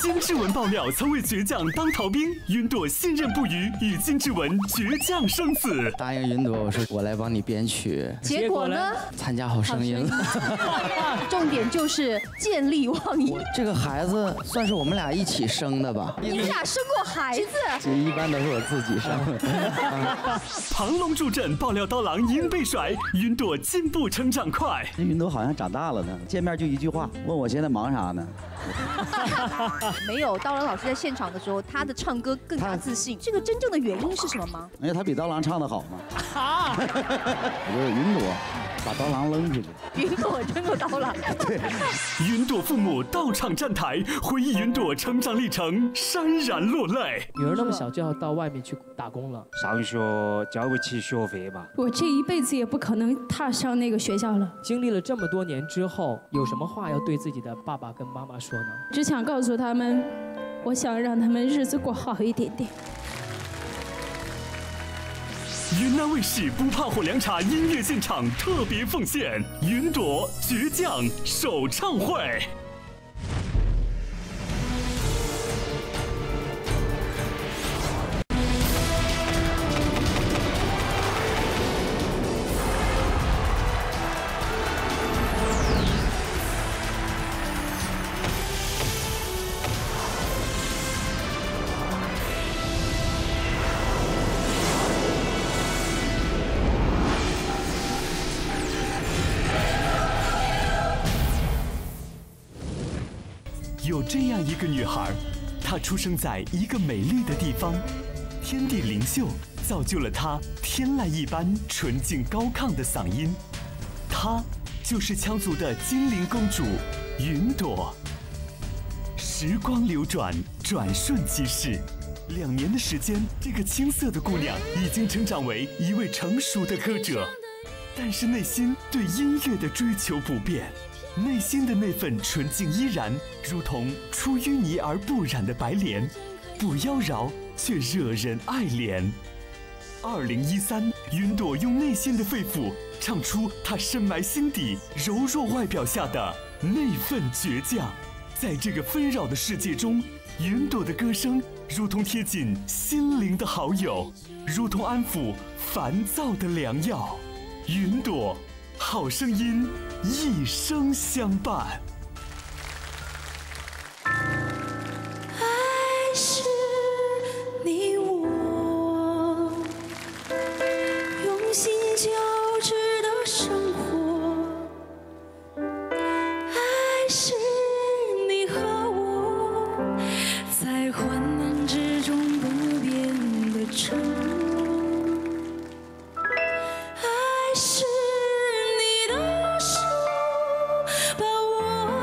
金志文爆料曾为倔强当逃兵，云朵信任不渝，与金志文倔强生死。答应云朵，我说我来帮你编曲。结果呢？参加好声音了。重点就是见利忘义。这个孩子算是我们俩一起生的吧？你们俩生过孩子？一般都是我自己生。庞龙助阵，爆料刀郎因被甩，云朵进步成长快。云朵好像长大了呢，见面就一句话，问我现在忙啥呢？ 没有，刀郎老师在现场的时候，他的唱歌更加自信。这个真正的原因是什么吗？因为他比刀郎唱得好嘛。好，我觉得云朵把刀郎扔出去。云朵扔过刀郎。对。云朵父母到场站台，回忆云朵成长历程，潸然落泪。女儿那么小就要到外面去打工了，上学交不起学费吧？我这一辈子也不可能踏上那个学校了。经历了这么多年之后，有什么话要对自己的爸爸跟妈妈说呢？ 只想告诉他们，我想让他们日子过好一点点。云南卫视不怕火凉茶音乐现场特别奉献云朵倔强首唱会。有这样一个女孩，她出生在一个美丽的地方，天地灵秀造就了她天籁一般纯净高亢的嗓音。她就是羌族的金陵公主云朵。时光流转，转瞬即逝，2年的时间，这个青涩的姑娘已经成长为一位成熟的歌者，但是内心对音乐的追求不变。 内心的那份纯净依然，如同出淤泥而不染的白莲，不妖娆却惹人爱怜。2013，云朵用内心的肺腑唱出她深埋心底、柔弱外表下的那份倔强。在这个纷扰的世界中，云朵的歌声如同贴近心灵的好友，如同安抚烦躁的良药。云朵。 好声音，一生相伴。爱是你我用心交织的生活，爱是你和我在患难之中不变的承诺，爱是。 把我。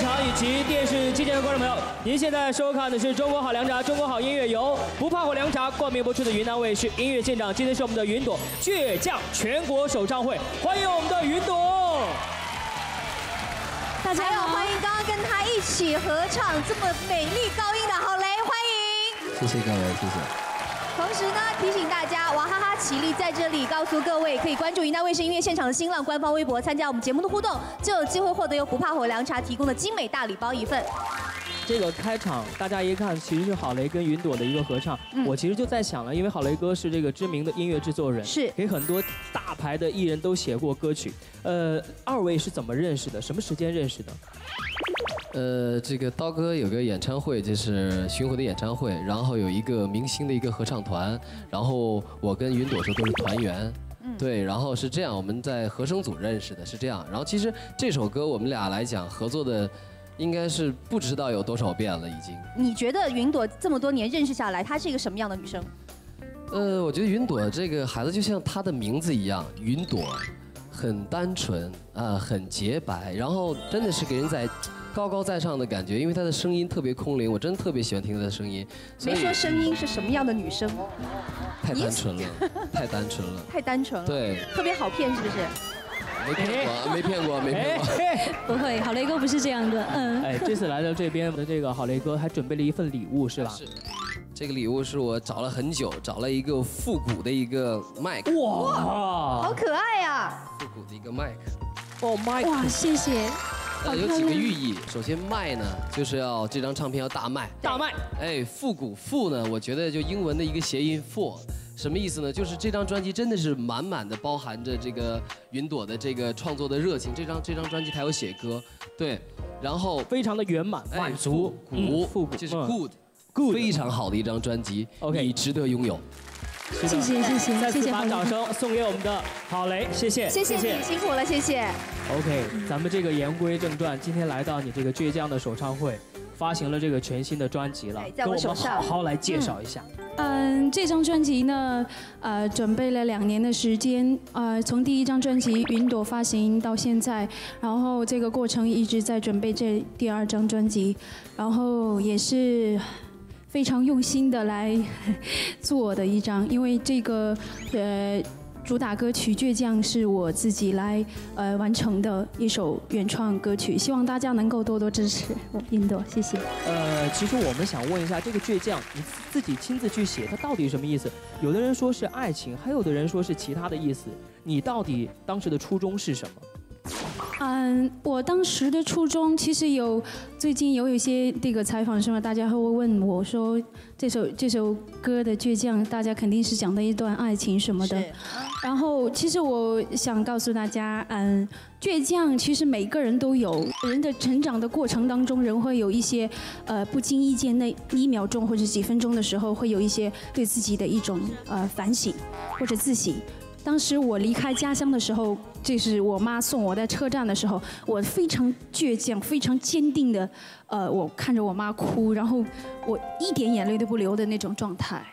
场以及电视机前的观众朋友，您现在收看的是《中国好凉茶》《中国好音乐》，由不怕火凉茶冠名播出的云南卫视音乐现场。今天是我们的云朵倔强全国首唱会，欢迎我们的云朵。大家好，欢迎刚刚跟他一起合唱这么美丽高音的郝蕾，欢迎。谢谢各位，谢谢。 同时呢，提醒大家，娃哈哈起立在这里，告诉各位可以关注云南卫视音乐现场的新浪官方微博，参加我们节目的互动，就有机会获得由不怕火凉茶提供的精美大礼包一份。这个开场大家一看，其实是郝蕾跟云朵的一个合唱。我其实就在想了，因为郝蕾哥是这个知名的音乐制作人，是给很多大牌的艺人都写过歌曲。二位是怎么认识的？什么时间认识的？ 这个刀哥有个演唱会，就是巡回的演唱会，然后有一个明星的一个合唱团，然后我跟云朵说都是团员，对，然后是这样，我们在和声组认识的，是这样。然后其实这首歌我们俩来讲合作的，应该是不知道有多少遍了已经。你觉得云朵这么多年认识下来，她是一个什么样的女生？我觉得云朵这个孩子就像她的名字一样，云朵，很单纯啊，很洁白，然后真的是给人在。 高高在上的感觉，因为她的声音特别空灵，我真的特别喜欢听她的声音。没说声音是什么样的女生，太单纯了，太单纯了，太单纯了，对，特别好骗是不是？没骗过，没骗过，没骗过。不会，郝蕾哥不是这样的，哎，这次来到这边的这个郝蕾哥还准备了一份礼物是吧？是。这个礼物是我找了很久，找了一个复古的一个麦克。哇，好可爱呀！复古的一个麦克。哦，麦克。哇，谢谢。 有几个寓意。首先，卖呢，就是要这张唱片要大卖。大卖。哎，复古复呢，我觉得就英文的一个谐音 for， 什么意思呢？就是这张专辑真的是满满的包含着这个云朵的这个创作的热情。这张专辑还有写歌，对，然后非常的圆满满足古复古，就是 good， 非常好的一张专辑，你值得拥有。谢谢谢谢，再次把掌声送给我们的郝蕾，谢谢谢谢你辛苦了，谢谢。 OK， 咱们这个言归正传，今天来到你这个倔强的首唱会，发行了这个全新的专辑了，跟我们好好来介绍一下。这张专辑呢，准备了2年的时间，从第一张专辑《云朵》发行到现在，然后这个过程一直在准备这第二张专辑，然后也是。 非常用心的来做的一张，因为这个主打歌曲《倔强》是我自己来完成的一首原创歌曲，希望大家能够多多支持我云朵，谢谢。其实我们想问一下，这个倔强你自己亲自去写，它到底什么意思？有的人说是爱情，还有的人说是其他的意思，你到底当时的初衷是什么？ 我当时的初衷其实有，最近有一些这个采访什么，大家会问我说这首歌的倔强，大家肯定是讲的一段爱情什么的。然后其实我想告诉大家，倔强其实每个人都有，人的成长的过程当中，人会有一些不经意间那1秒钟或者几分钟的时候，会有一些对自己的一种反省或者自省。 当时我离开家乡的时候，就是我妈送我在车站的时候，我非常倔强、非常坚定的，我看着我妈哭，然后我一点眼泪都不流的那种状态，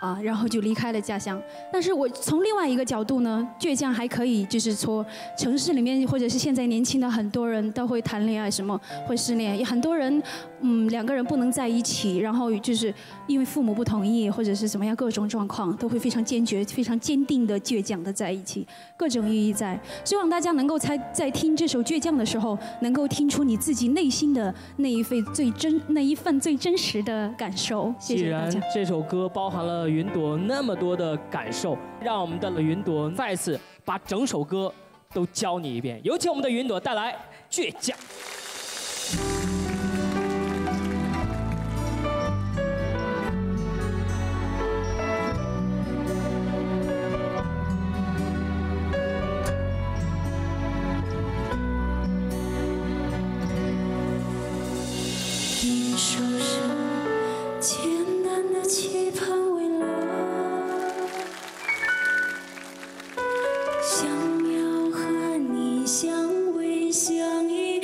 啊，然后就离开了家乡。但是我从另外一个角度呢，倔强还可以，就是说城市里面或者是现在年轻的很多人都会谈恋爱，什么会失恋，有很多人，两个人不能在一起，然后就是因为父母不同意或者是怎么样各种状况，都会非常坚决、非常坚定的、倔强的在一起，各种寓意在。希望大家能够在听这首《倔强》的时候，能够听出你自己内心的那一份最真实的感受。谢谢大家。既然这首歌包含了云朵那么多的感受，让我们的云朵再次把整首歌都教你一遍。有请我们的云朵带来《倔强》。 想要和你相偎相依。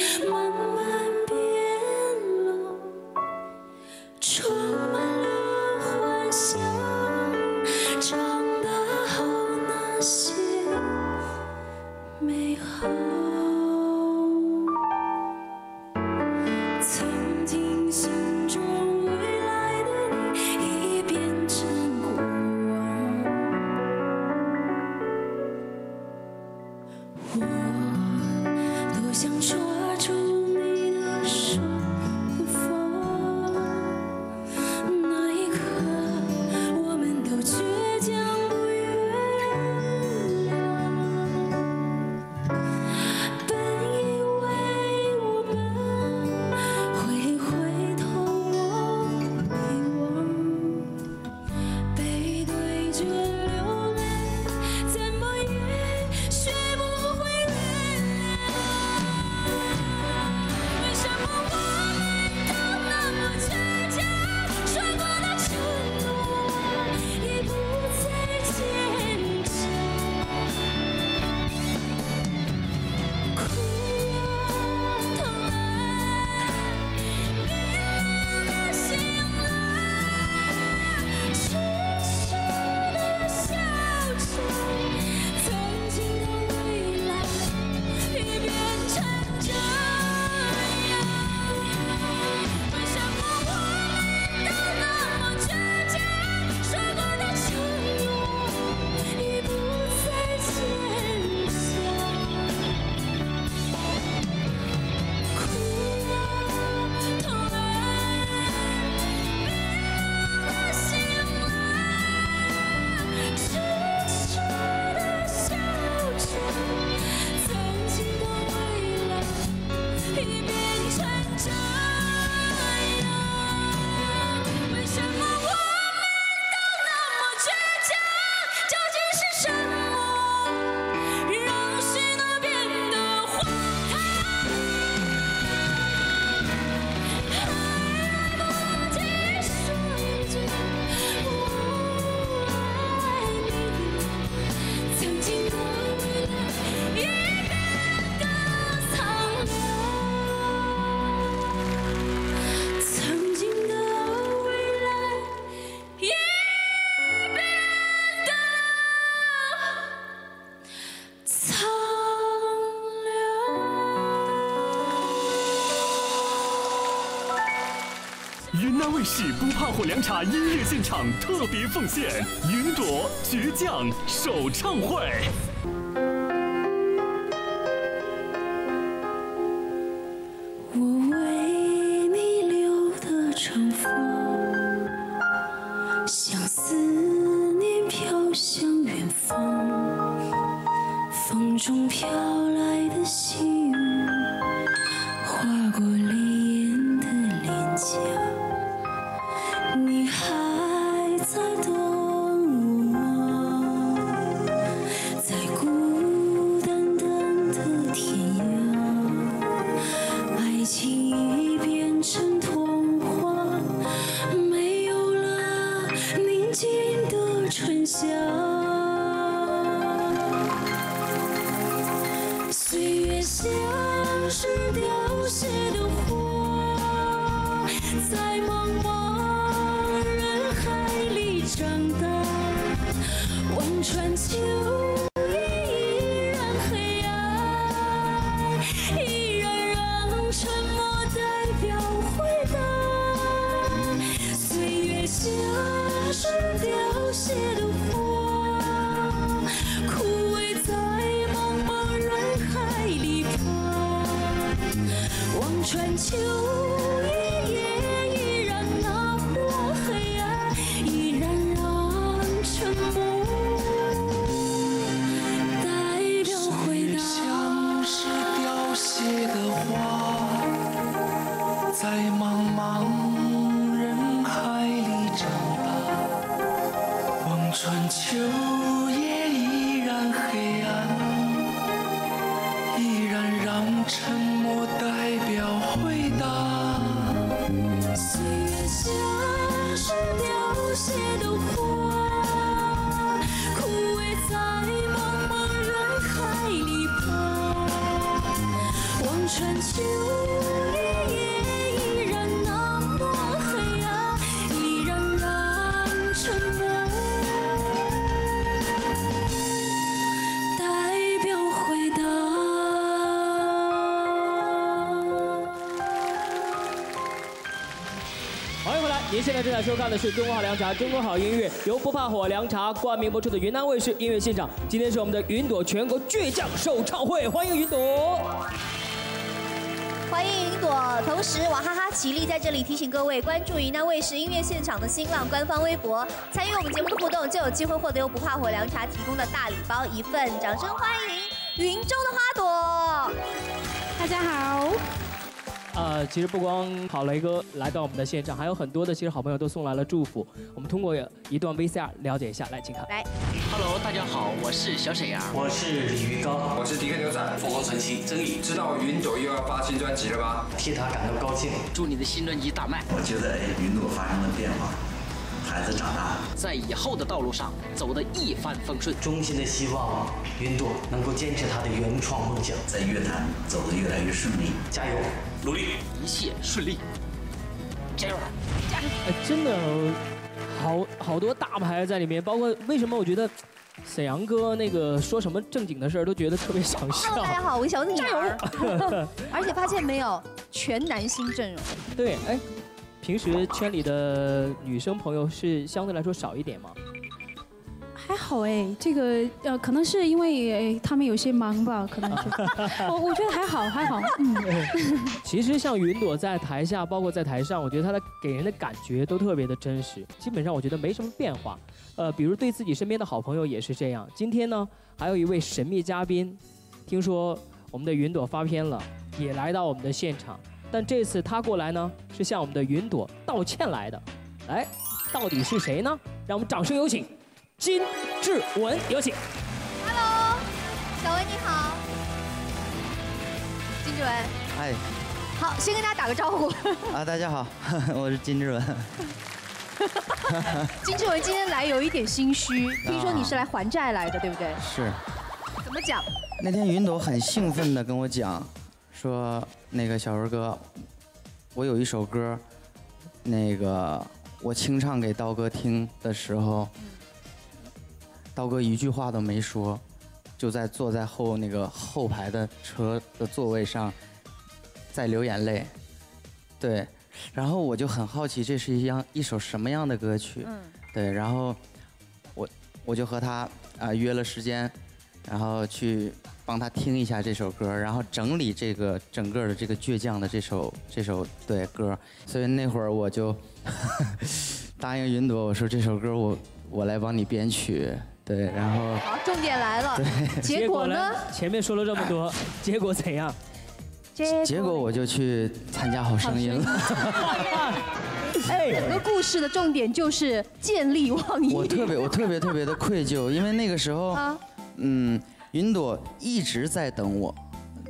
卫视不怕火凉茶音乐现场特别奉献《云朵倔强》首唱会。我为你留的长发，像思念飘向远方，风中飘来的细雨，划过泪眼的脸颊。 你还在等我吗？在孤单单的天涯，爱情已变成童话，没有了宁静的春夏。岁月像是凋谢的花，在茫茫。 长大，望穿秋夜依然黑暗，依然让沉默代表回答。岁月像是凋谢的花，枯萎在茫茫人海里爬，望穿秋夜。 在茫茫人海里长大，望穿秋夜依然黑暗，依然让沉默代表回答。岁月像是凋谢的花，枯萎在茫茫人海里爬，望穿秋夜。 您现在正在收看的是《中国好凉茶》，中国好音乐由不怕火凉茶冠名播出的云南卫视音乐现场。今天是我们的云朵全国倔强首唱会，欢迎云朵，欢迎云朵。同时，娃哈哈齐力在这里提醒各位关注云南卫视音乐现场的新浪官方微博，参与我们节目的互动就有机会获得由不怕火凉茶提供的大礼包一份。掌声欢迎云中的花朵，大家好。 其实不光好雷哥来到我们的现场，还有很多的其实好朋友都送来了祝福。我们通过一段 VCR 了解一下，来，请看。来 ，Hello， 大家好，我是小沈阳，我是李云刚，我是迪克牛仔，疯狂神奇，曾毅。知道云朵128新专辑了吧？替他感到高兴，祝你的新专辑大卖。我觉得云朵发生了变化，孩子长大了，在以后的道路上走得一帆风顺。衷心的希望云朵能够坚持她的原创梦想，在乐坛走得越来越顺利，加油！ 努力，一切顺利，加油！加油！真的，好多大牌在里面，包括为什么我觉得沈阳哥那个说什么正经的事儿都觉得特别想笑。大家好，我是小女孩。而且发现没有，全男星阵容。对，哎，平时圈里的女生朋友是相对来说少一点吗？ 还好哎，这个可能是因为他们有些忙吧，可能是。我觉得还好，还好。嗯。其实像云朵在台下，包括在台上，我觉得她的给人的感觉都特别的真实，基本上我觉得没什么变化。比如对自己身边的好朋友也是这样。今天呢，还有一位神秘嘉宾，听说我们的云朵发片了，也来到我们的现场。但这次他过来呢，是向我们的云朵道歉来的。来，到底是谁呢？让我们掌声有请。金志文，有请。Hello， 小文你好。金志文。哎。好，先跟大家打个招呼。啊，大家好，我是金志文。金志文今天来有一点心虚，听说你是来还债来的，对不对？是。怎么讲？那天云朵很兴奋地跟我讲，说那个小文哥，我有一首歌，那个我清唱给刀哥听的时候，刀哥一句话都没说，就在坐在后排的车的座位上，在流眼泪。对。 然后我就很好奇，这是一首什么样的歌曲？对。然后我就和他约了时间，然后去帮他听一下这首歌，然后整理这个整个的这个倔强的这首对歌。所以那会儿我就答应云朵，我说这首歌我来帮你编曲。对，然后好，重点来了，结果呢？前面说了这么多，结果怎样？ 结果我就去参加《好声音》了。哎，整个故事的重点就是见利忘义。我特别的愧疚，因为那个时候，云朵一直在等我，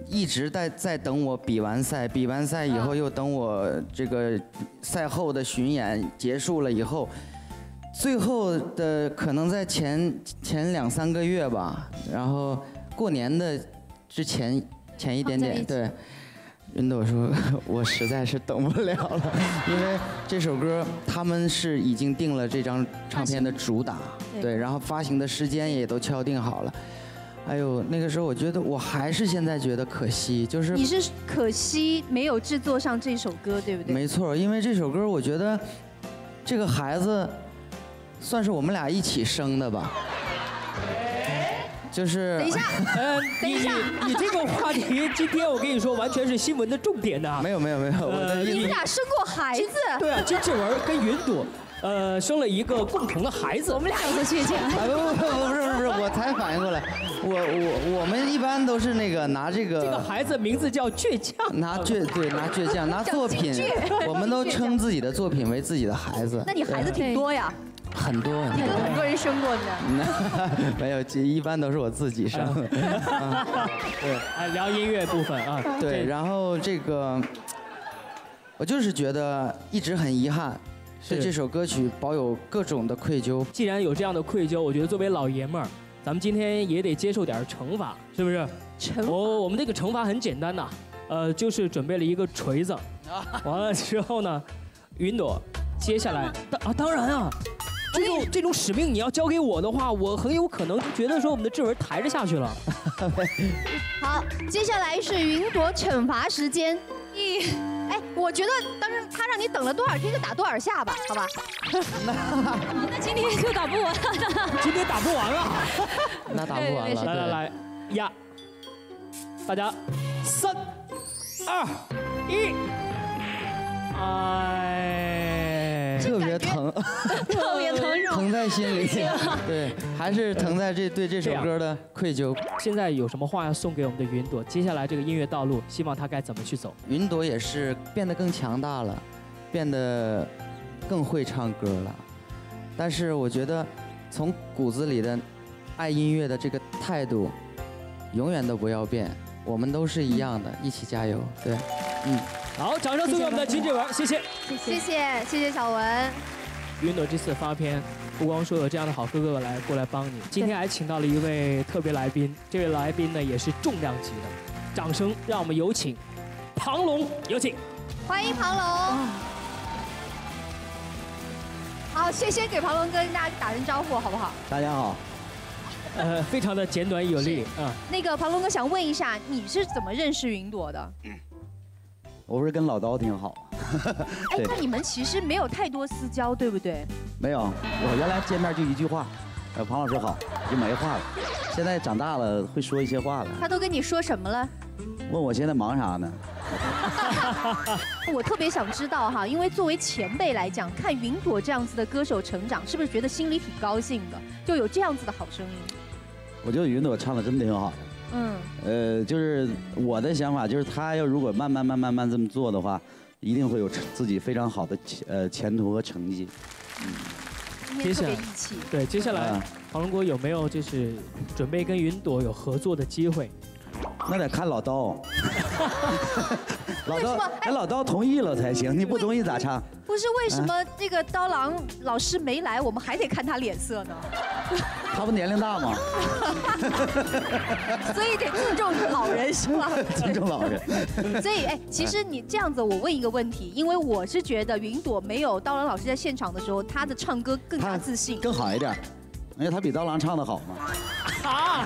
一直在等我比完赛，比完赛以后又等我这个赛后的巡演结束了以后，最后的可能在前2、3个月吧，然后过年的之前。 前一点点，对。云朵说：“我实在是等不了了，因为这首歌他们是已经定了这张唱片的主打，对，然后发行的时间也都敲定好了。哎呦，那个时候我觉得，我还是现在觉得可惜，就是你是可惜没有制作上这首歌，对不对？没错，因为这首歌我觉得这个孩子算是我们俩一起生的吧。” 就是，等一下，你这个话题，今天我跟你说，完全是新闻的重点呐。没有，你俩生过孩子？对啊，金志文跟云朵，生了一个共同的孩子。我们俩有个倔强。不是，我才反应过来，我们一般都是那个拿这个孩子名字叫倔强，拿倔强，拿作品，我们都称自己的作品为自己的孩子。那你孩子挺多呀。 很多，你跟很多人生过呢？没有，一般都是我自己生。对，聊音乐部分啊。对，然后这个，我就是觉得一直很遗憾，对这首歌曲保有各种的愧疚。既然有这样的愧疚，我觉得作为老爷们儿，咱们今天也得接受点惩罚，是不是？惩罚。我们这个惩罚很简单呐，就是准备了一个锤子，完了之后呢，云朵，接下来当然啊。 这种使命你要交给我的话，我很有可能就觉得说我们的志文抬着下去了。好，接下来是云朵惩罚时间。哎，我觉得当时他让你等了多少天就打多少下吧，好吧？那今天就打不完了。今天打不完了。那打不完了。来呀，大家3、2、1，特别疼，特别疼，疼在心里。对，还是疼在对这首歌的愧疚。现在有什么话要送给我们的云朵？接下来这个音乐道路，希望她该怎么去走？云朵也是变得更强大了，变得更会唱歌了。但是我觉得，从骨子里的爱音乐的这个态度，永远都不要变。我们都是一样的，一起加油。对，好，掌声送给我们的金志文，谢谢，谢谢小文。云朵这次发片，不光说有这样的好哥哥来过来帮你，今天还请到了一位特别来宾，这位来宾呢也是重量级的，掌声让我们有请庞龙，有请，欢迎庞龙。好，先给庞龙哥跟大家打声招呼，好不好？大家好。 非常的简短有力啊。那个庞龙哥想问一下，你是怎么认识云朵的？我不是跟老刀挺好。哎，那你们其实没有太多私交，对不对？没有，我原来见面就一句话，庞老师好，就没话了。现在长大了会说一些话了。他都跟你说什么了？问我现在忙啥呢？我特别想知道哈，因为作为前辈来讲，看云朵这样子的歌手成长，是不是觉得心里挺高兴的？就有这样子的好声音。我觉得云朵唱的真的挺好的。就是我的想法就是，她要如果慢慢这么做的话，一定会有自己非常好的前途和成绩。今天特别义气。对，接下来黄龙国有没有就是准备跟云朵有合作的机会？那得看老刀。老刀，哎，老刀同意了才行，你不同意咋唱？不是为什么这个刀郎老师没来，我们还得看他脸色呢？他不年龄大吗？所以得尊重老人是吧？尊重老人。所以哎，其实你这样子，我问一个问题，因为我是觉得云朵没有刀郎老师在现场的时候，他的唱歌更加自信，更好一点。因为他比刀郎唱的好嘛。好，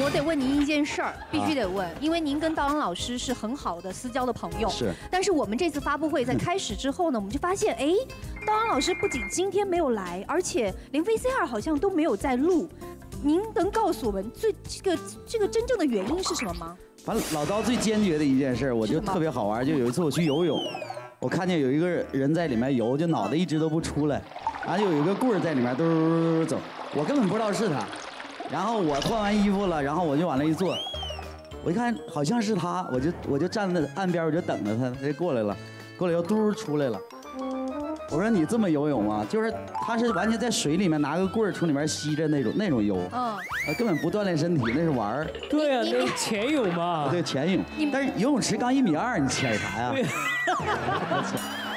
我得问您一件事儿，必须得问，因为您跟刀郎老师是很好的私交的朋友。是。但是我们这次发布会在开始之后呢，我们就发现，哎，刀郎老师不仅今天没有来，而且连 VCR 好像都没有在录。您能告诉我们这个真正的原因是什么吗？反正老刀最坚决的一件事，我就特别好玩，就有一次我去游泳，我看见有一个人在里面游，就脑袋一直都不出来，然后有一个棍儿在里面嘟走。我根本不知道是他，然后我换完衣服了，然后我就往那一坐，我一看好像是他，我就站在岸边，我就等着他，他就过来了，过来又嘟出来了。我说你这么游泳吗？就是他是完全在水里面拿个棍儿从里面吸着那种游，根本不锻炼身体，那是玩儿。对啊，那潜泳嘛。对，潜泳。但是游泳池刚1.2米，你潜啥呀？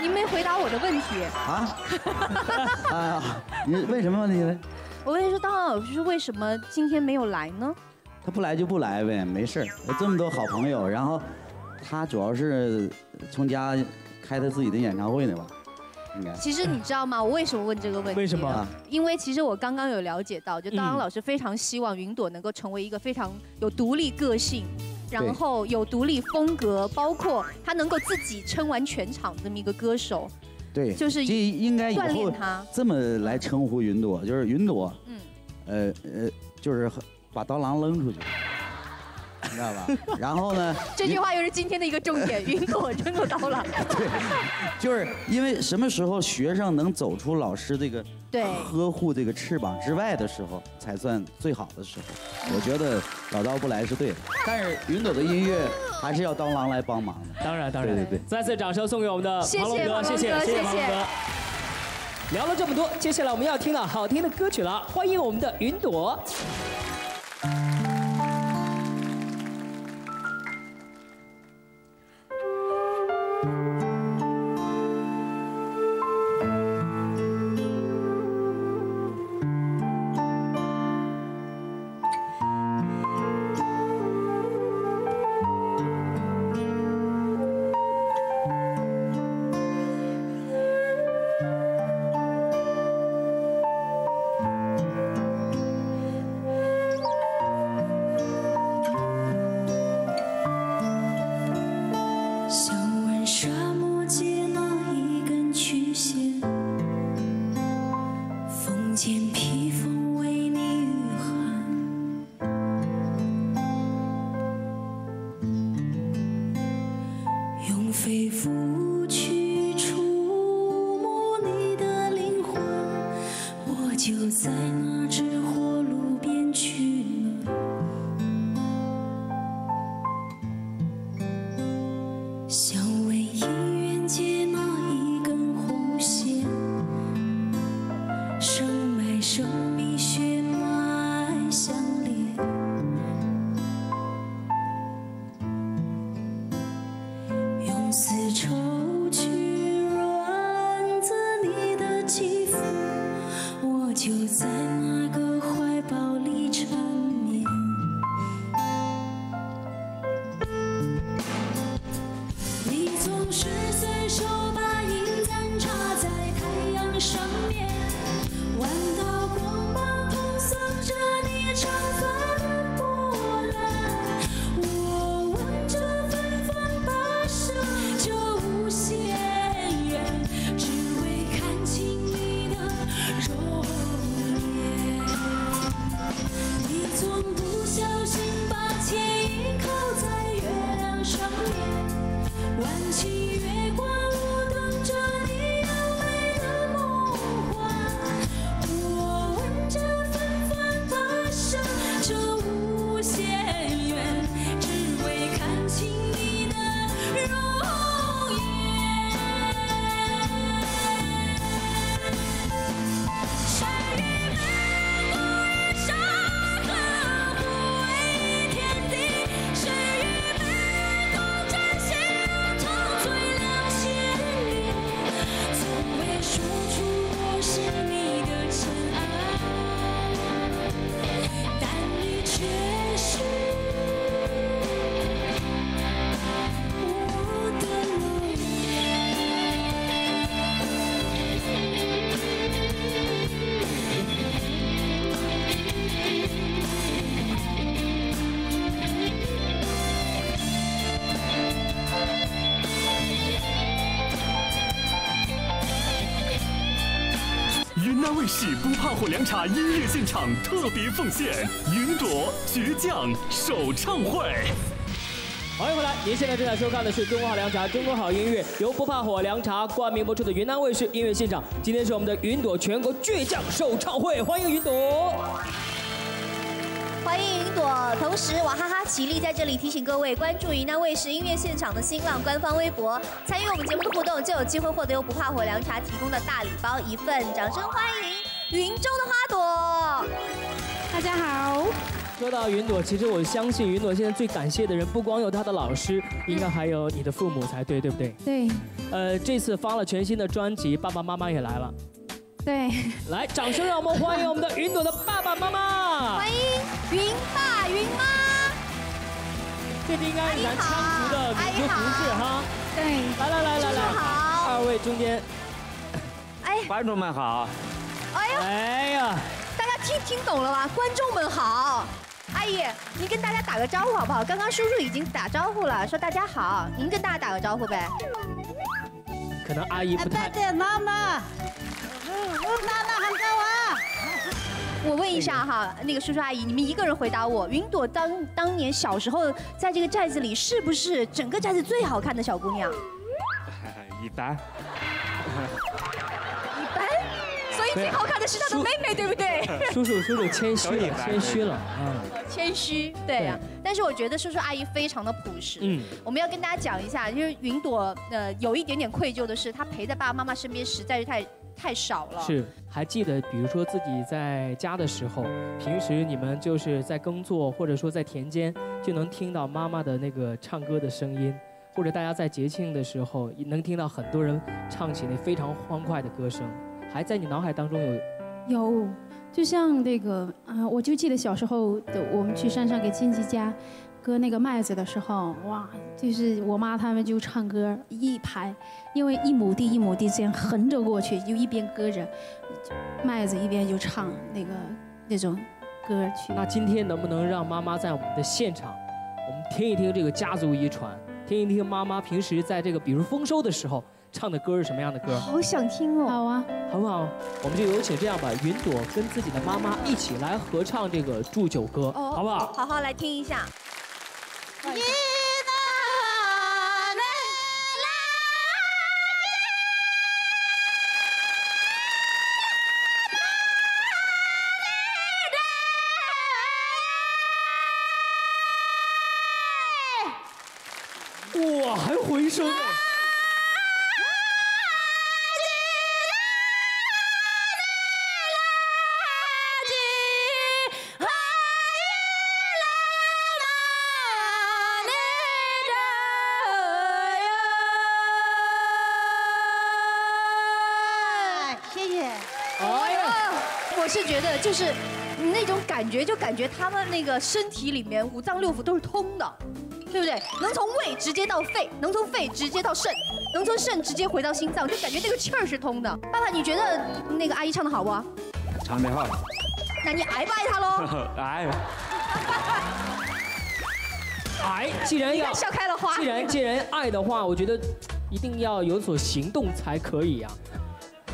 您没回答我的问题啊？啊，你问什么问题呢？我跟你说，刀郎老师为什么今天没有来呢？他不来就不来呗，没事儿。有这么多好朋友，然后他主要是从家开他自己的演唱会呢吧？应该。其实你知道吗？我为什么问这个问题？为什么？因为其实我刚刚有了解到，就刀郎老师非常希望云朵能够成为一个非常有独立个性，然后有独立风格，包括他能够自己撑完全场这么一个歌手。对，就是应该以后这么来称呼云朵，就是云朵，就是把刀郎扔出去，你知道吧？然后呢？这句话又是今天的一个重点，云朵扔出刀郎。对，就是因为什么时候学生能走出老师这个呵护这个翅膀之外的时候，才算最好的时候。我觉得老刀不来是对的，但是云朵的音乐。还是要刀郎来帮忙的，当然，当然，对对对。再次掌声送给我们的黄龙哥，谢谢，谢谢黄龙哥。聊了这么多，接下来我们要听到好听的歌曲了，欢迎我们的云朵。只为看清你的容颜。喜不怕火凉茶音乐现场特别奉献云朵倔强首唱会。 欢迎回来！您现在正在收看的是《中国好凉茶》，中国好音乐，由不怕火凉茶冠名播出的云南卫视音乐现场。今天是我们的云朵全国倔强首唱会，欢迎云朵！欢迎云朵！同时，娃哈哈起立在这里提醒各位关注云南卫视音乐现场的新浪官方微博，参与我们节目的互动就有机会获得由不怕火凉茶提供的大礼包一份。掌声欢迎云中的花朵！大家好。 说到云朵，其实我相信云朵现在最感谢的人，不光有她的老师，应该还有你的父母才对，对不对？对。这次发了全新的专辑，爸爸妈妈也来了。对。来，掌声让我们欢迎我们的云朵的爸爸妈妈。欢迎云爸云妈。这边应该是咱羌族的民族服饰哈。对。来来来来来，二位中间。哎。观众们好。哎呀。哎呀。 听懂了吗？观众们好，阿姨，您跟大家打个招呼好不好？刚刚叔叔已经打招呼了，说大家好，您跟大家打个招呼呗。可能阿姨不太。爸爸妈妈，娜娜喊到啊！我问一下哈，那个叔叔阿姨，你们一个人回答我，云朵当年小时候在这个寨子里，是不是整个寨子最好看的小姑娘？一般。一般。 所以最好看的是她的妹妹，对不对？叔叔谦虚了，谦虚了，谦虚，对呀。但是我觉得叔叔阿姨非常的朴实。嗯，我们要跟大家讲一下，因为云朵有一点点愧疚的是，她陪在爸爸妈妈身边实在是太少了。是，还记得比如说自己在家的时候，平时你们就是在耕作或者说在田间，就能听到妈妈的那个唱歌的声音。 或者大家在节庆的时候，能听到很多人唱起那非常欢快的歌声，还在你脑海当中有，就像那个我就记得小时候的我们去山上给亲戚家割那个麦子的时候，哇，就是我妈他们就唱歌一排，因为一亩地一亩地这样横着过去，就一边割着麦子一边就唱那种歌曲。那今天能不能让妈妈在我们的现场，我们听一听这个家族遗传？ 听一听妈妈平时在这个，比如丰收的时候唱的歌是什么样的歌？好想听哦！好啊，好不好？我们就有请这样吧，云朵跟自己的妈妈一起来合唱这个祝酒歌，好不好？好好来听一下。 哇，还回声呢！谢谢。哎呀，我是觉得就是那种感觉，就感觉他们那个身体里面五脏六腑都是通的。 对不对？能从胃直接到肺，能从肺直接到肾，能从肾直接回到心脏，就感觉那个气儿是通的。爸爸，你觉得那个阿姨唱的好不？唱得好。那你爱不爱她喽？爱。爱，既然要笑开了花。既然爱的话，我觉得一定要有所行动才可以呀、啊。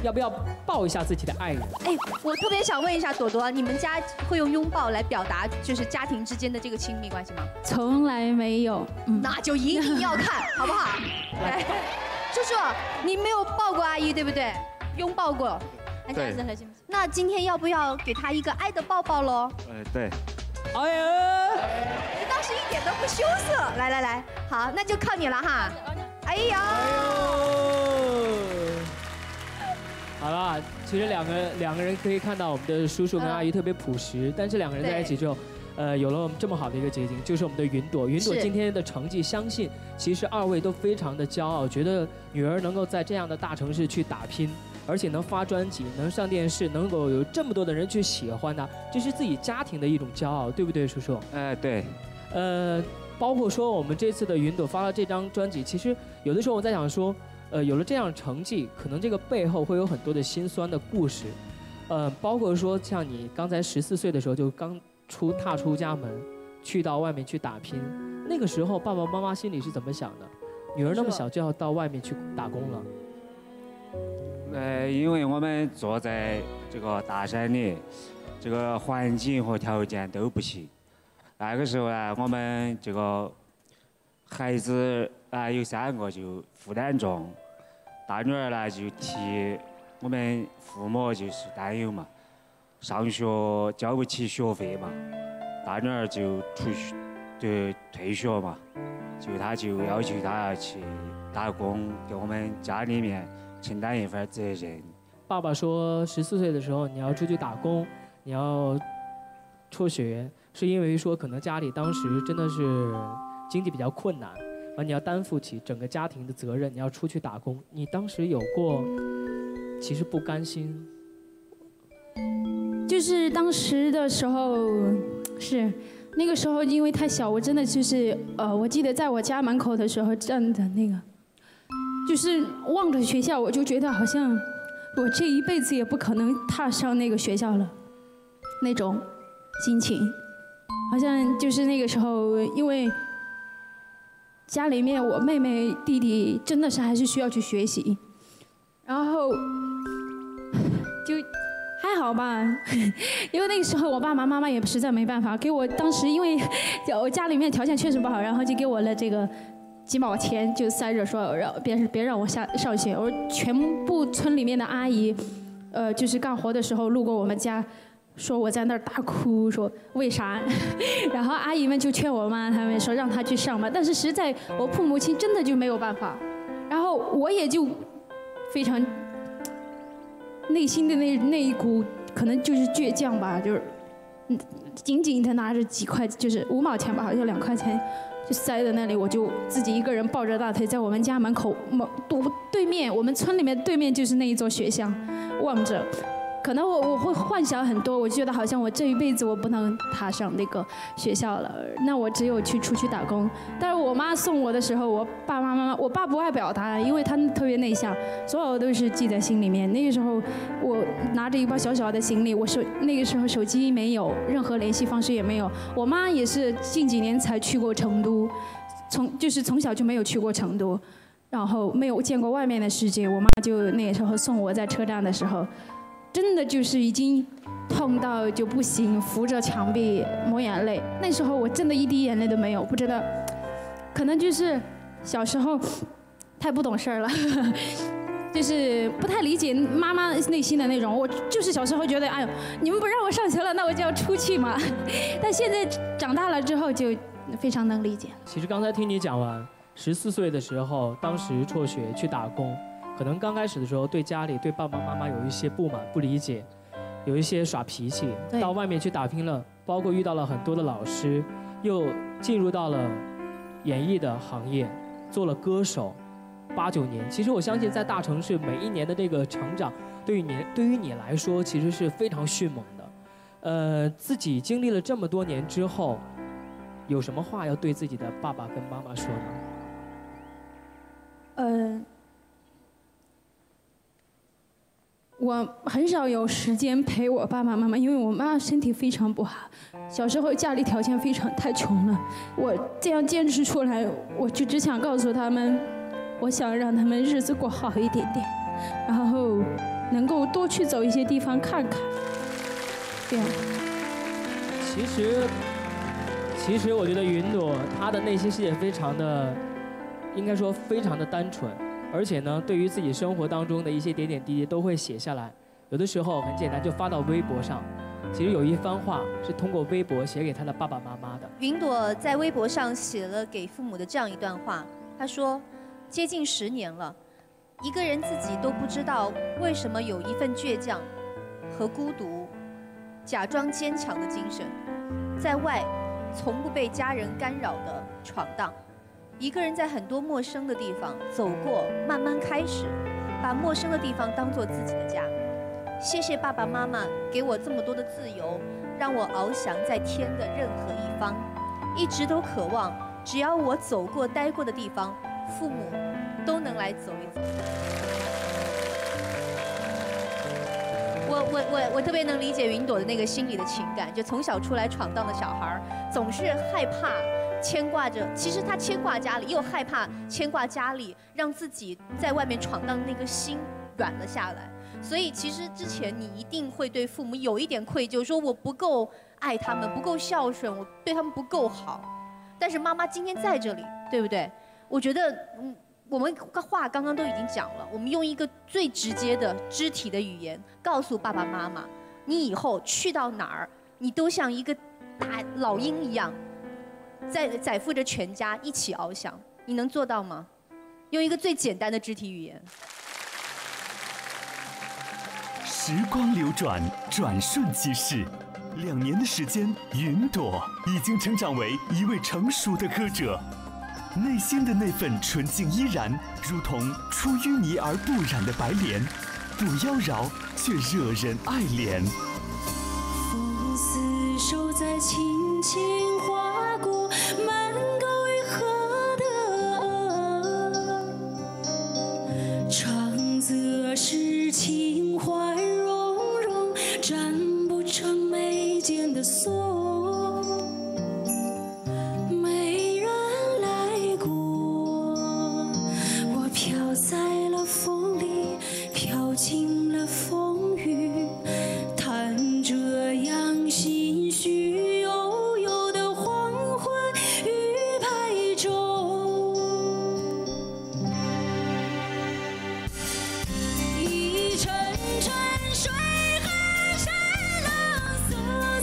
要不要抱一下自己的爱人？哎，我特别想问一下朵朵，你们家会用拥抱来表达就是家庭之间的这个亲密关系吗？ 从来没有，那就一定要看，好不好？来，叔叔，你没有抱过阿姨，对不对？拥抱过，对。那今天要不要给她一个爱的抱抱喽？对。哎呀，你倒是一点都不羞涩，来来来，好，那就靠你了哈。哎呀，好了，其实两个人可以看到我们的叔叔跟阿姨特别朴实，但是两个人在一起之后。 有了我们这么好的一个结晶，就是我们的云朵。云朵今天的成绩，相信其实二位都非常的骄傲，觉得女儿能够在这样的大城市去打拼，而且能发专辑，能上电视，能够有这么多的人去喜欢她，这是自己家庭的一种骄傲，对不对，叔叔？对。包括说我们这次的云朵发了这张专辑，其实有的时候我在想说，有了这样的成绩，可能这个背后会有很多的辛酸的故事，包括说像你刚才14岁的时候就踏出家门，去到外面去打拼。那个时候，爸爸妈妈心里是怎么想的？女儿那么小就要到外面去打工了。因为我们坐在这个大山里，这个环境和条件都不行。那个时候呢，我们这个孩子啊有3个就负担重，大女儿呢就替我们父母就是担忧嘛，上学交不起学费嘛，大女儿就退学嘛，就她就要求她去打工，给我们家里面。 承担一份责任。爸爸说，14岁的时候你要出去打工，你要辍学，是因为说可能家里当时真的是经济比较困难，而你要担负起整个家庭的责任，你要出去打工。你当时有过其实不甘心，就是当时的时候是那个时候，因为太小，我真的就是我记得在我家门口的时候站的那个。 就是望着学校，我就觉得好像我这一辈子也不可能踏上那个学校了，那种心情，好像就是那个时候，因为家里面我妹妹弟弟真的是还是需要去学习，然后就还好吧，因为那个时候我爸爸妈妈也实在没办法，给我当时因为我家里面条件确实不好，然后就给我了这个。 几毛钱就塞着说，别让我上学。我全部村里面的阿姨，就是干活的时候路过我们家，说我在那儿大哭，说为啥？然后阿姨们就劝我妈，他们说让她去上班。但是实在我父母亲真的就没有办法，然后我也就非常内心的那一股可能就是倔强吧，就是紧紧的拿着几块，就是5毛钱吧，好像2块钱。 就塞在那里，我就自己一个人抱着大腿，在我们家门口对面，我们村里面对面就是那一座学校，望着，可能我会幻想很多，我觉得好像我这一辈子我不能踏上那个学校了，那我只有去出去打工。但是我妈送我的时候，我爸不爱表达，因为他特别内向，所有都是记在心里面。那个时候我拿着一包小小的行李，那个时候手机没有，任何联系方式也没有。我妈也是近几年才去过成都，从小就没有去过成都，然后没有见过外面的世界。我妈就那个时候送我在车站的时候。 真的就是已经痛到就不行，扶着墙壁抹眼泪。那时候我真的一滴眼泪都没有，不知道，可能就是小时候太不懂事儿了，就是不太理解妈妈内心的那种。我就是小时候觉得，哎呦，你们不让我上学了，那我就要出去嘛。但现在长大了之后就非常能理解了。其实刚才听你讲完，14岁的时候，当时辍学去打工。 可能刚开始的时候，对家里、对爸爸妈妈有一些不满、不理解，有一些耍脾气，到外面去打拼了，包括遇到了很多的老师，又进入到了演艺的行业，做了歌手。89年，其实我相信，在大城市每一年的这个成长，对于你来说，其实是非常迅猛的。自己经历了这么多年之后，有什么话要对自己的爸爸跟妈妈说呢？我很少有时间陪我爸爸妈妈，因为我妈身体非常不好，小时候家里条件太穷了。我这样坚持出来，我就只想告诉他们，我想让他们日子过好一点点，然后能够多去走一些地方看看。这样。其实我觉得云朵她的内心世界非常的，应该说非常的单纯。 而且呢，对于自己生活当中的一些点点滴滴都会写下来，有的时候很简单就发到微博上。其实有一番话是通过微博写给他的爸爸妈妈的。云朵在微博上写了给父母的这样一段话，她说：“接近10年了，一个人自己都不知道为什么有一份倔强和孤独，假装坚强的精神，在外从不被家人干扰的闯荡。” 一个人在很多陌生的地方走过，慢慢开始，把陌生的地方当做自己的家。谢谢爸爸妈妈给我这么多的自由，让我翱翔在天的任何一方。一直都渴望，只要我走过、待过的地方，父母都能来走一走。我特别能理解云朵的那个心里的情感，就从小出来闯荡的小孩，总是害怕。 牵挂着，其实他牵挂家里，又害怕牵挂家里，让自己在外面闯荡那个心软了下来。所以其实之前你一定会对父母有一点愧疚，说我不够爱他们，不够孝顺，我对他们不够好。但是妈妈今天在这里，对不对？我觉得，我们话刚刚都已经讲了，我们用一个最直接的肢体的语言告诉爸爸妈妈，你以后去到哪儿，你都像一个大老鹰一样，载负着全家一起翱翔。你能做到吗？用一个最简单的肢体语言。时光流转，转瞬即逝。 2年的时间，云朵已经成长为一位成熟的歌者，内心的那份纯净依然，如同出淤泥而不染的白莲，不妖娆却惹人爱怜。风似手在轻轻划过满沟与河的岸，长则是情怀融融，斩不成眉间的锁。 没人来过，我飘在了风里，飘进了风雨，叹这样心绪悠悠的黄昏与白昼，一沉沉水寒山浪，瑟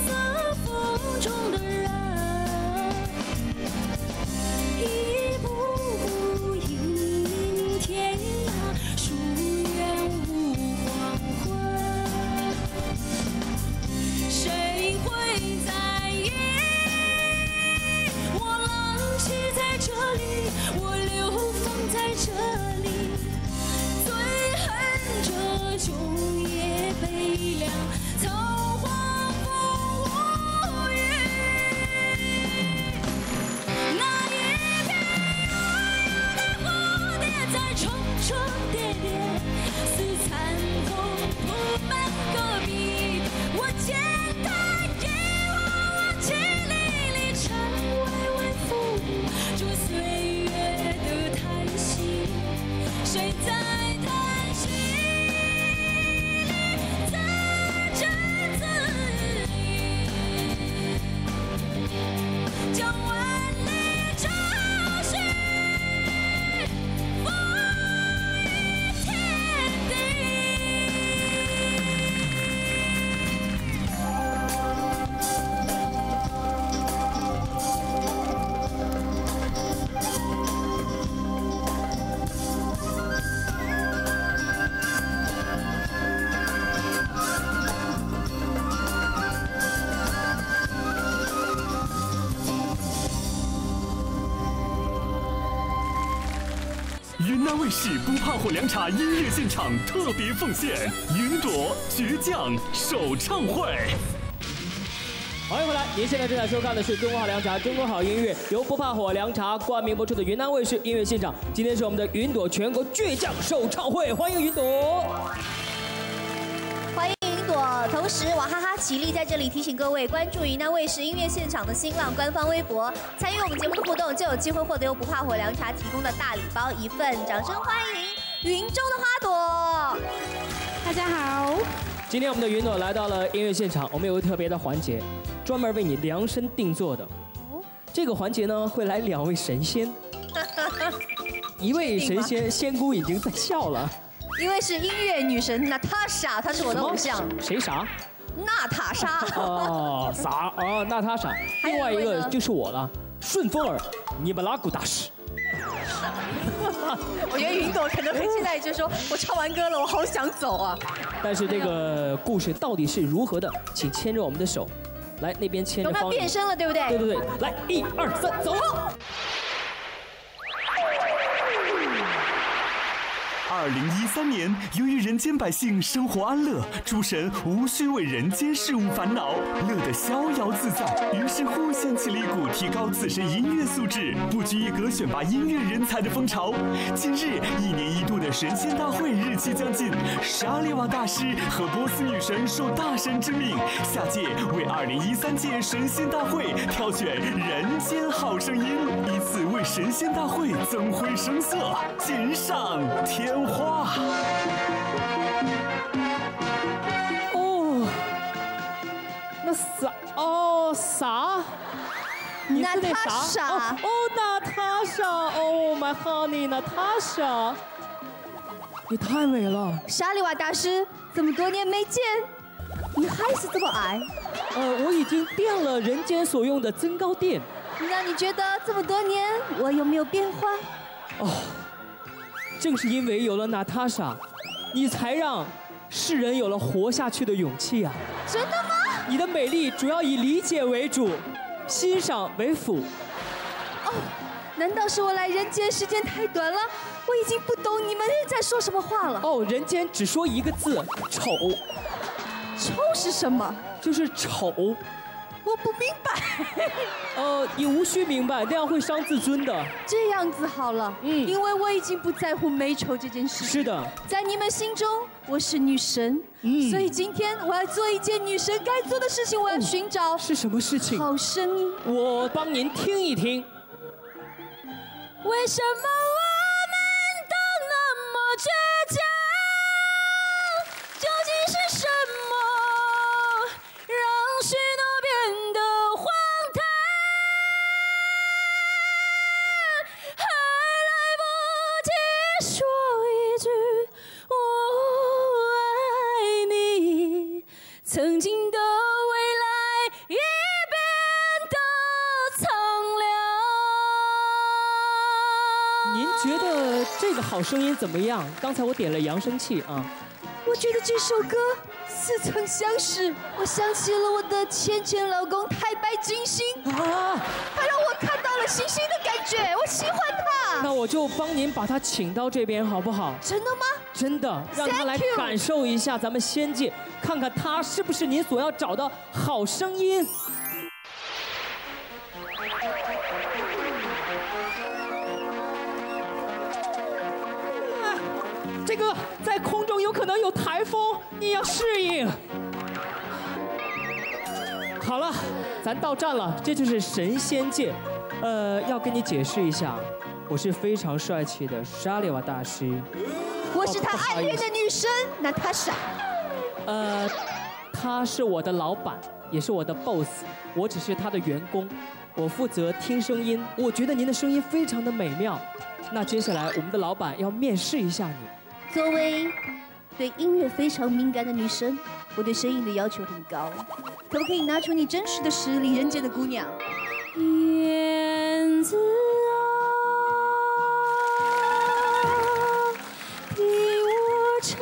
瑟风中的人。 一步步迎天涯，夙愿无黄昏。谁会在意？我浪迹在这里，我流放在这里，最恨这熊夜悲凉，草花不无语。那。 重重叠叠，似残红铺满戈壁。我见他一望无际，历历成为为父母这岁月的叹息。谁在叹息？自知自已，将万里朝夕。 卫视不怕火凉茶音乐现场特别奉献《云朵倔强》首唱会。欢迎回来！您现在正在收看的是《中国好凉茶》，中国好音乐由不怕火凉茶冠名播出的云南卫视音乐现场。今天是我们的《云朵全国倔强》首唱会，欢迎云朵！欢迎云朵！同时，娃哈哈起立在这里提醒各位关注云南卫视音乐现场的新浪官方微博，参与我们节目的互动就有机会获得由不怕火凉茶提供的大礼包一份，掌声欢迎云中的花朵！大家好，今天我们的云朵来到了音乐现场，我们有个特别的环节，专门为你量身定做的。这个环节呢，会来2位神仙，一位神仙仙姑已经在笑了。 因为是音乐女神娜塔莎，她是我的偶像。谁啥？娜塔莎。哦，啥？哦，娜塔莎。另外一个就是我了，顺风耳，尼布拉古大师。我觉得云朵可能现在就说，我唱完歌了，我好想走啊。但是这个故事到底是如何的？请牵着我们的手，来那边牵着。我们变身了，对不对？对对对，来，1、2、3，走。 2013年，由于人间百姓生活安乐，诸神无需为人间事物烦恼，乐得逍遥自在。于是乎掀起了一股提高自身音乐素质、不拘一格选拔音乐人才的风潮。近日，1年1度的神仙大会日期将近，沙列瓦大师和波斯女神受大神之命，下届为2013届神仙大会挑选人间好声音，以此为神仙大会增辉声色，锦上添花。那啥哦啥？你是那啥？哦Natasha，Oh my honey，Natasha， 你太美了。沙利瓦大师，这么多年没见，你还是这么矮。我已经变了人间所用的增高垫。那你觉得这么多年我有没有变化？哦，正是因为有了Natasha，你才让世人有了活下去的勇气啊！真的吗？你的美丽主要以理解为主，欣赏为辅。哦，难道是我来人间时间太短了？我已经不懂你们在说什么话了。哦，人间只说一个字：丑。丑是什么？就是丑。我不明白。也无需明白，那样会伤自尊的。这样子好了，因为我已经不在乎美丑这件事。是的，在你们心中我是女神，所以今天我要做一件女神该做的事情，我要寻找是什么事情？好声音，我帮您听一听。为什么我们都那么倔强？究竟是什么让许多？ 曾经的未来已变得苍凉。您觉得这个好声音怎么样？刚才我点了扬声器啊。我觉得这首歌似曾相识，我想起了我的前前老公太白金星啊，他让我看到了星星的感觉，我喜欢他。那我就帮您把他请到这边好不好？真的吗？真的，让他来感受一下咱们仙界。 看看他是不是您所要找的好声音。这个在空中有可能有台风，你要适应。好了，咱到站了，这就是神仙界。要跟你解释一下，我是非常帅气的沙利瓦大师。我是他爱恋的女神Natasha。 他是我的老板，也是我的 boss， 我只是他的员工，我负责听声音。我觉得您的声音非常的美妙。那接下来我们的老板要面试一下你。作为对音乐非常敏感的女生，我对声音的要求很高。可不可以拿出你真实的实力，人间的姑娘？燕子啊，听我唱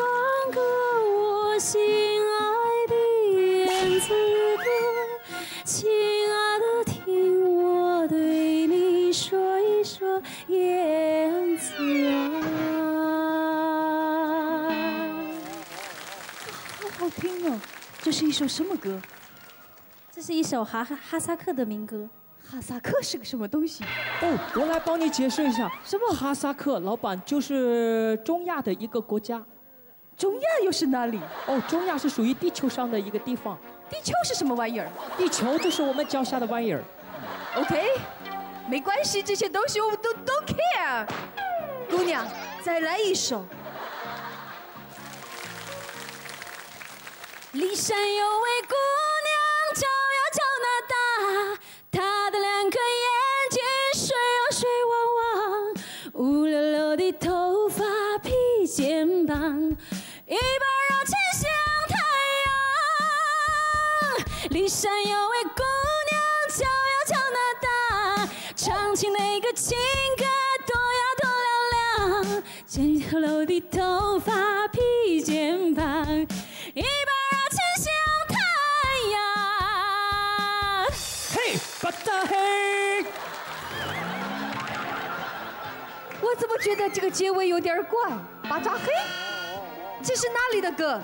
歌。 心爱的燕子歌，亲爱的，听我对你说一说，燕子啊，好好听哦！这是一首什么歌？这是一首哈萨克的民歌。哈萨克是个什么东西？哦，我来帮你解释一下。什么？哈萨克，老板，就是中亚的一个国家。 中亚又是哪里？哦，中亚是属于地球上的一个地方。地球是什么玩意儿？地球就是我们脚下的玩意儿。OK， 没关系，这些东西我们都 don't care。姑娘，再来一首。骊山有位姑娘叫呀叫娜达，她的两颗眼睛水呀水汪汪，乌溜溜的头发披肩膀。 一把柔情像太阳，骊山有位姑娘叫呀叫娜达，唱起那个情歌多呀多嘹亮，简单柔的头发披肩膀，一把柔情像太阳。嘿，巴达嘿！我怎么觉得这个结尾有点怪？巴扎嘿？ 这是哪里的歌？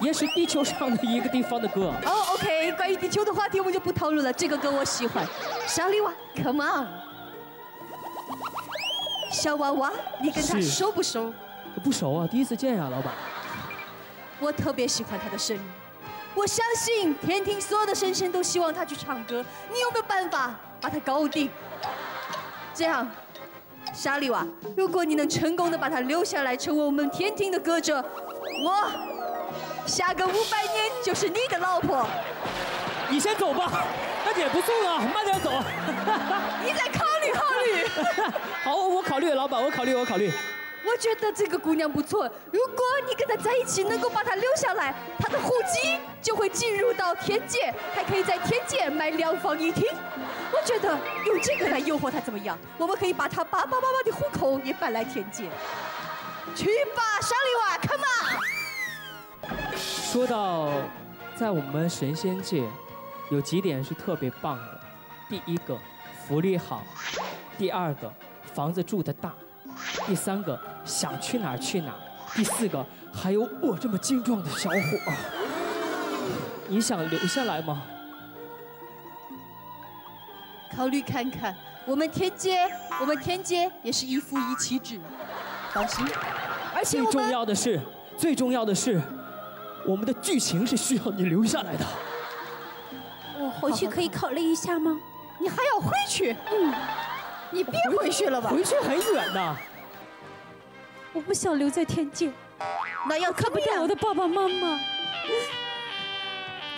也是地球上的一个地方的歌。哦 ，OK， 关于地球的话题我们就不讨论了。这个歌我喜欢。沙利瓦 ，Come on， 小娃娃，你跟他熟不熟？不熟啊，第一次见呀，老板。我特别喜欢他的声音，我相信天庭所有的神仙都希望他去唱歌。你有没有办法把他搞定？这样。 沙利瓦，如果你能成功的把他留下来，成为我们天庭的歌者，我下个500年就是你的老婆。你先走吧，那也不送了，慢点走。你得考虑考虑。好，我考虑，老板，我考虑。我觉得这个姑娘不错，如果你跟她在一起能够把她留下来，她的户籍就会进入到天界，还可以在天界买2房1厅。我觉得用这个来诱惑她怎么样？我们可以把她爸爸的户口也搬来天界。去吧，沙利瓦 ，Come on。说到在我们神仙界，有几点是特别棒的。第一个，福利好；第二个，房子住得大。 第三个想去哪儿去哪儿，第四个还有我这么精壮的小伙、啊，你想留下来吗？考虑看看，我们天街也是一夫一妻制，放心。而且最重要的是，我们的剧情是需要你留下来的。我回去可以考虑一下吗？你还要回去？嗯。 你别回去了吧，回去很远的。我不想留在天界，那要看不到我的爸爸妈妈。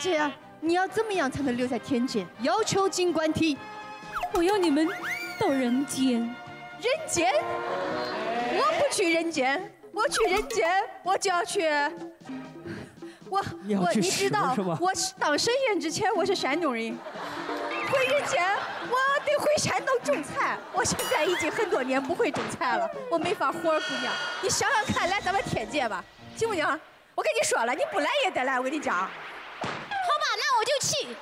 这样，你要怎么样才能留在天界？要求尽管提。我要你们到人间。人间？我不去人间，我去人间，我就要去。 你知道，我当神仙之前我是山东人，回人间我得回山东种菜。我现在已经很多年不会种菜了，我没法活，姑娘。你想想看，来咱们天界吧，行不行？我跟你说了，你不来也得来，我跟你讲。好吧，那我就去。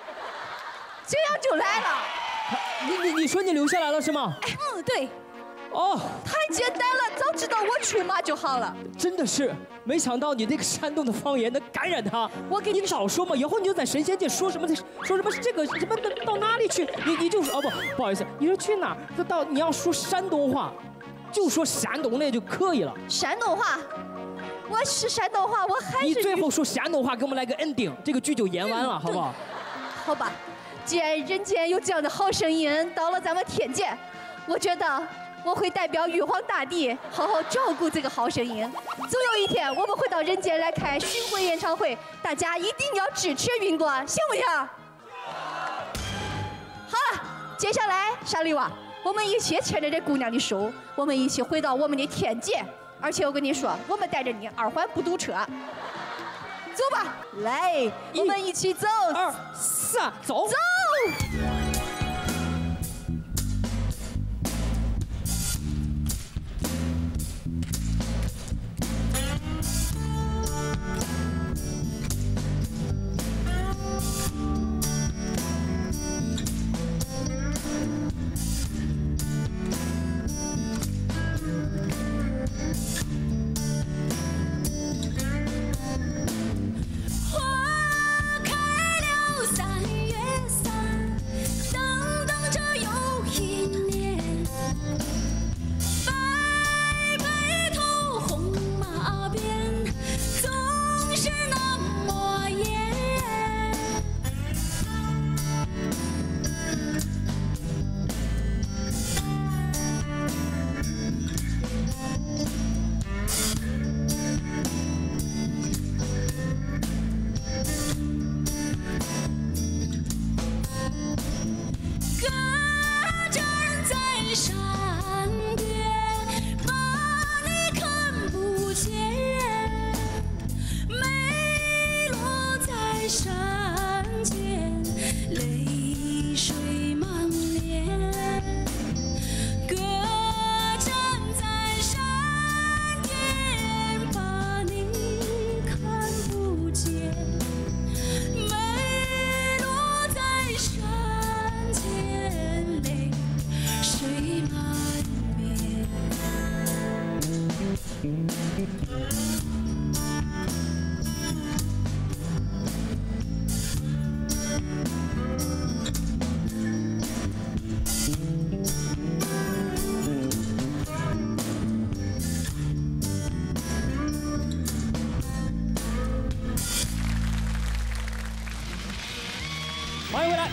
这样就来了。你说你留下来了是吗？嗯，对。哦，太简单了，早知道我去嘛就好了。真的是。 没想到你那个山东的方言能感染他，我给你早说嘛，以后你就在神仙界说什么这个什么到哪里去，你就是哦不好意思，你说去哪儿就到你要说山东话，就说山东那就可以了。山东话，我是山东话，我还是你最后说山东话，给我们来个 ending， 这个剧就演完了，好不好？好吧，既然人间有这样的好声音，到了咱们天界，我觉得。 我会代表玉皇大帝好好照顾这个好声音。总有一天，我们会到人间来开巡回演唱会，大家一定要支持云朵，行不行？好了，接下来沙利瓦，我们一起牵着这姑娘的手，我们一起回到我们的天界。而且我跟你说，我们带着你2环不堵车。走吧，来，我们一起走。1、2、3，走。走。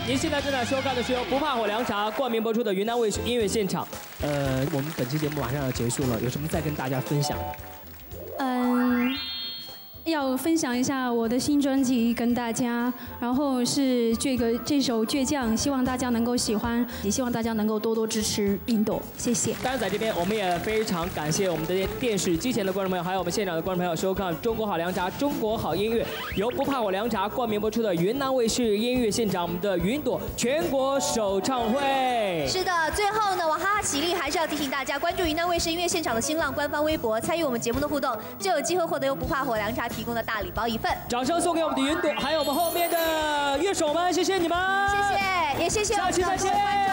您现在正在收看的是由不怕火凉茶冠名播出的云南卫视音乐现场。我们本期节目马上要结束了，有什么再跟大家分享的？要分享一下我的新专辑跟大家，然后是这首《倔强》，希望大家能够喜欢，也希望大家能够多多支持冰豆，谢谢。当然，在这边我们也非常感谢我们的电视机前的观众朋友，还有我们现场的观众朋友收看《中国好凉茶》《中国好音乐》，由不怕我凉茶冠名播出的云南卫视音乐现场，我们的云朵全国首唱会。是的，最后呢，我哈哈喜力还是要提醒大家关注云南卫视音乐现场的新浪官方微博，参与我们节目的互动，就有机会获得由不怕火凉茶提供的大礼包一份。掌声送给我们的云朵，还有我们后面的乐手们，谢谢你们，谢谢，也谢谢我们的观众。